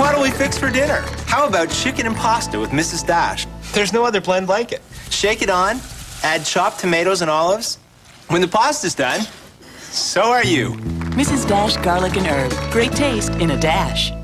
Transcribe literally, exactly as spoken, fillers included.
Why don't we fix for dinner? How about chicken and pasta with Missus Dash? There's no other blend like it. Shake it on, add chopped tomatoes and olives. When the pasta's done, so are you. Missus Dash garlic and herb. Great taste in a dash.